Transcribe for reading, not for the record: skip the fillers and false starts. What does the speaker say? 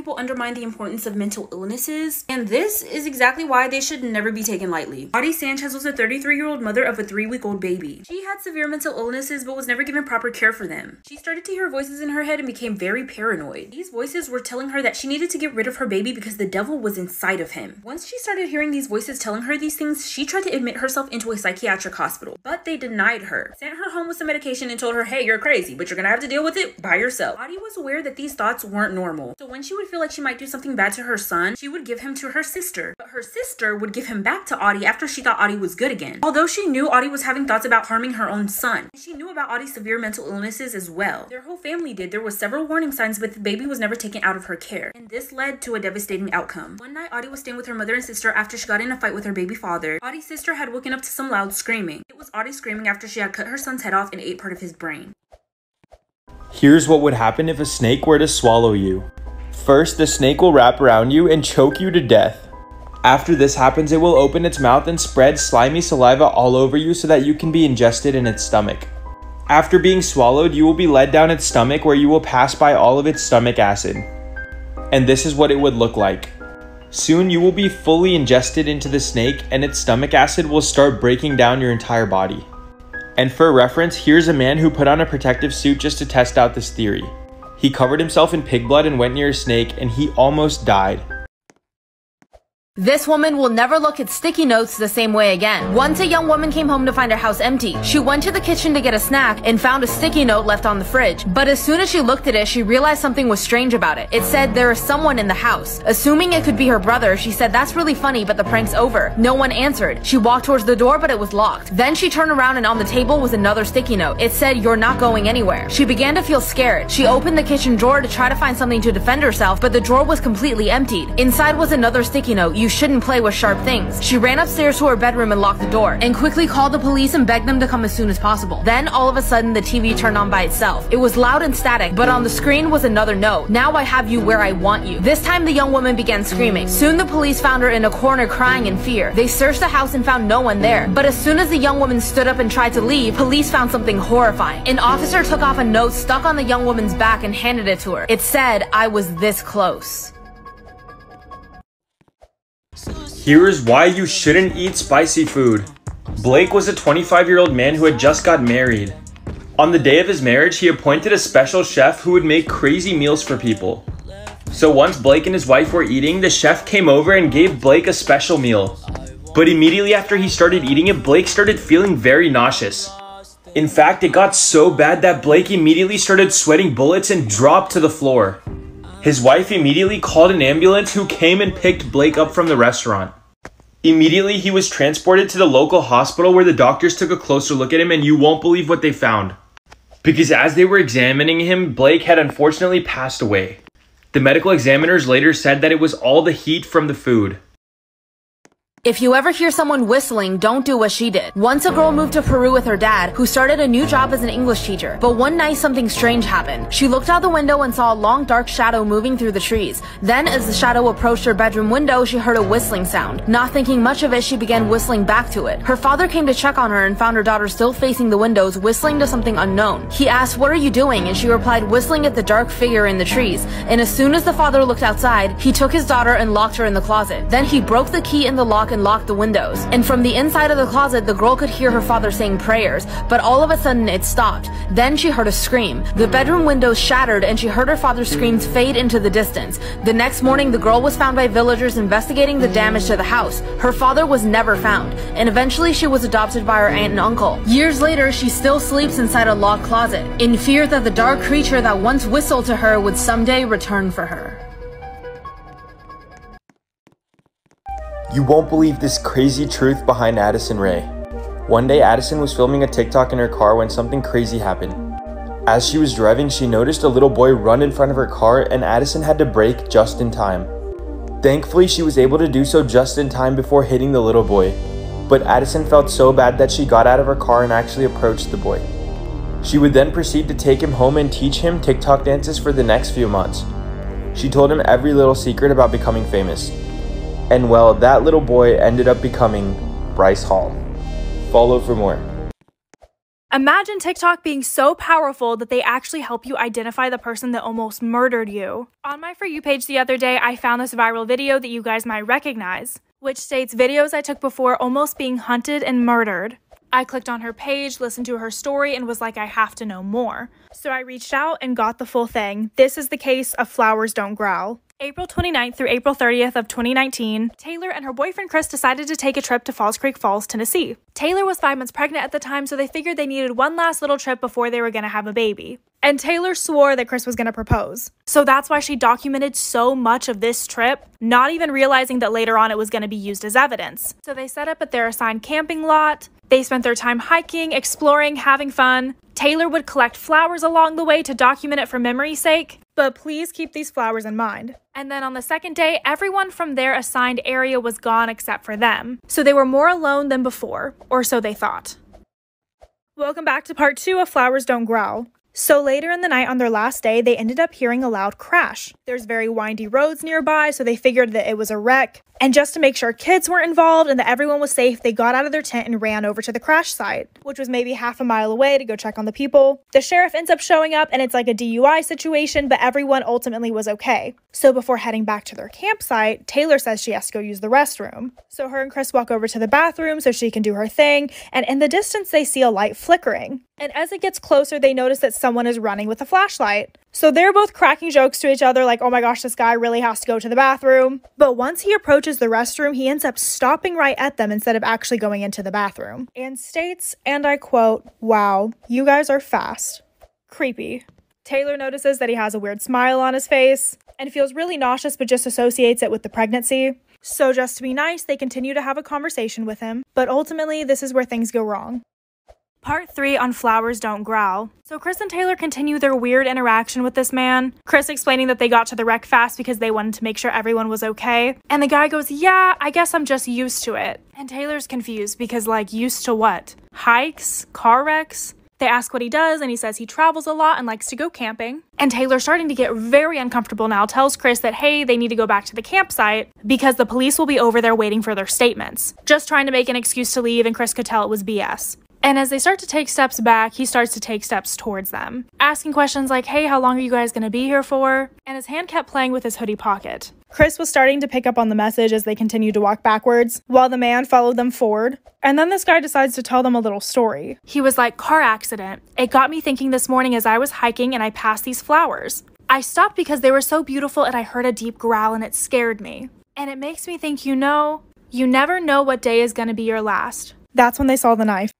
people undermine the importance of mental illnesses, and this is exactly why they should never be taken lightly. Audie Sanchez was a 33-year-old mother of a 3-week-old baby. She had severe mental illnesses but was never given proper care for them. She started to hear voices in her head and became very paranoid. These voices were telling her that she needed to get rid of her baby because the devil was inside of him. Once she started hearing these voices telling her these things, she tried to admit herself into a psychiatric hospital, but they denied her, sent her home with some medication, and told her, hey, you're crazy, but you're gonna have to deal with it by yourself. Audie was aware that these thoughts weren't normal, so when she would feel like she might do something bad to her son, she would give him to her sister, but her sister would give him back to Audie after she thought Audie was good again. Although she knew Audie was having thoughts about harming her own son, and she knew about Audie's severe mental illnesses as well. Their whole family did. There were several warning signs, but the baby was never taken out of her care, and this led to a devastating outcome. One night, Audie was staying with her mother and sister after she got in a fight with her baby father. Audie's sister had woken up to some loud screaming. It was Audie screaming after she had cut her son's head off and ate part of his brain. Here's what would happen if a snake were to swallow you. First, the snake will wrap around you and choke you to death. After this happens, it will open its mouth and spread slimy saliva all over you so that you can be ingested in its stomach. After being swallowed, you will be led down its stomach where you will pass by all of its stomach acid. And this is what it would look like. Soon you will be fully ingested into the snake and its stomach acid will start breaking down your entire body. And for reference, here's a man who put on a protective suit just to test out this theory. He covered himself in pig blood and went near a snake, and he almost died. This woman will never look at sticky notes the same way again. Once a young woman came home to find her house empty. She went to the kitchen to get a snack and found a sticky note left on the fridge. But as soon as she looked at it, she realized something was strange about it. It said, "There is someone in the house." Assuming it could be her brother, she said, "That's really funny, but the prank's over." No one answered. She walked towards the door, but it was locked. Then she turned around and on the table was another sticky note. It said, "You're not going anywhere." She began to feel scared. She opened the kitchen drawer to try to find something to defend herself, but the drawer was completely emptied. Inside was another sticky note. "You shouldn't play with sharp things." She ran upstairs to her bedroom and locked the door, and quickly called the police and begged them to come as soon as possible. Then all of a sudden the TV turned on by itself. It was loud and static, but on the screen was another note. "Now I have you where I want you." This time the young woman began screaming. Soon the police found her in a corner crying in fear. They searched the house and found no one there. But as soon as the young woman stood up and tried to leave, police found something horrifying. An officer took off a note stuck on the young woman's back and handed it to her. It said, "I was this close." Here's why you shouldn't eat spicy food. Blake was a 25-year-old man who had just got married. On the day of his marriage, he appointed a special chef who would make crazy meals for people. So once Blake and his wife were eating, the chef came over and gave Blake a special meal. But immediately after he started eating it, Blake started feeling very nauseous. In fact, it got so bad that Blake immediately started sweating bullets and dropped to the floor. His wife immediately called an ambulance who came and picked Blake up from the restaurant. Immediately, he was transported to the local hospital where the doctors took a closer look at him, and you won't believe what they found. Because as they were examining him, Blake had unfortunately passed away. The medical examiners later said that it was all the heat from the food. If you ever hear someone whistling, don't do what she did. Once a girl moved to Peru with her dad, who started a new job as an English teacher. But one night, something strange happened. She looked out the window and saw a long, dark shadow moving through the trees. Then, as the shadow approached her bedroom window, she heard a whistling sound. Not thinking much of it, she began whistling back to it. Her father came to check on her and found her daughter still facing the windows, whistling to something unknown. He asked, "What are you doing?" And she replied, "Whistling at the dark figure in the trees." And as soon as the father looked outside, he took his daughter and locked her in the closet. Then he broke the key in the lock and locked the windows, and from the inside of the closet the girl could hear her father saying prayers, but all of a sudden it stopped. Then she heard a scream. The bedroom windows shattered and she heard her father's screams fade into the distance. The next morning the girl was found by villagers investigating the damage to the house. Her father was never found, and eventually she was adopted by her aunt and uncle. Years later she still sleeps inside a locked closet, in fear that the dark creature that once whistled to her would someday return for her. You won't believe this crazy truth behind Addison Rae. One day, Addison was filming a TikTok in her car when something crazy happened. As she was driving, she noticed a little boy run in front of her car, and Addison had to brake just in time. Thankfully, she was able to do so just in time before hitting the little boy. But Addison felt so bad that she got out of her car and actually approached the boy. She would then proceed to take him home and teach him TikTok dances for the next few months. She told him every little secret about becoming famous. And well, that little boy ended up becoming Bryce Hall. Follow for more. Imagine TikTok being so powerful that they actually help you identify the person that almost murdered you. On my For You page the other day, I found this viral video that you guys might recognize, which states videos I took before almost being hunted and murdered. I clicked on her page, listened to her story, and was like, I have to know more. So I reached out and got the full thing. This is the case of Flowers Don't Growl. April 29th through April 30th of 2019, Taylor and her boyfriend Chris decided to take a trip to Falls Creek Falls, Tennessee. Taylor was 5 months pregnant at the time, so they figured they needed one last little trip before they were going to have a baby. And Taylor swore that Chris was going to propose. So that's why she documented so much of this trip, not even realizing that later on it was going to be used as evidence. So they set up at their assigned camping lot. They spent their time hiking, exploring, having fun. Taylor would collect flowers along the way to document it for memory's sake. But please keep these flowers in mind. And then on the second day, everyone from their assigned area was gone except for them. So they were more alone than before, or so they thought. Welcome back to part 2 of Flowers Don't Growl. So later in the night on their last day, they ended up hearing a loud crash. There's very windy roads nearby, so they figured that it was a wreck. And just to make sure kids weren't involved and that everyone was safe, they got out of their tent and ran over to the crash site, which was maybe half a mile away, to go check on the people. The sheriff ends up showing up and it's like a DUI situation, but everyone ultimately was okay. So before heading back to their campsite, Taylor says she has to go use the restroom. So her and Chris walk over to the bathroom so she can do her thing, and in the distance they see a light flickering. And as it gets closer, they notice that someone is running with a flashlight. So they're both cracking jokes to each other like, oh my gosh, this guy really has to go to the bathroom. But once he approaches the restroom, he ends up stopping right at them instead of actually going into the bathroom. And states, and I quote, "Wow, you guys are fast. Creepy." Taylor notices that he has a weird smile on his face and feels really nauseous, but just associates it with the pregnancy. So just to be nice, they continue to have a conversation with him. But ultimately, this is where things go wrong. Part 3 on Flowers Don't Growl. So Chris and Taylor continue their weird interaction with this man. Chris explaining that they got to the wreck fast because they wanted to make sure everyone was okay. And the guy goes, yeah, I guess I'm just used to it. And Taylor's confused because, like, used to what? Hikes? Car wrecks? They ask what he does, and he says he travels a lot and likes to go camping. And Taylor's starting to get very uncomfortable now, tells Chris that, hey, they need to go back to the campsite because the police will be over there waiting for their statements. Just trying to make an excuse to leave, and Chris could tell it was BS. And as they start to take steps back, he starts to take steps towards them, asking questions like, hey, how long are you guys going to be here for? And his hand kept playing with his hoodie pocket. Chris was starting to pick up on the message as they continued to walk backwards, while the man followed them forward. And then this guy decides to tell them a little story. He was like, car accident. It got me thinking this morning as I was hiking and I passed these flowers. I stopped because they were so beautiful and I heard a deep growl and it scared me. And it makes me think, you never know what day is going to be your last. That's when they saw the knife.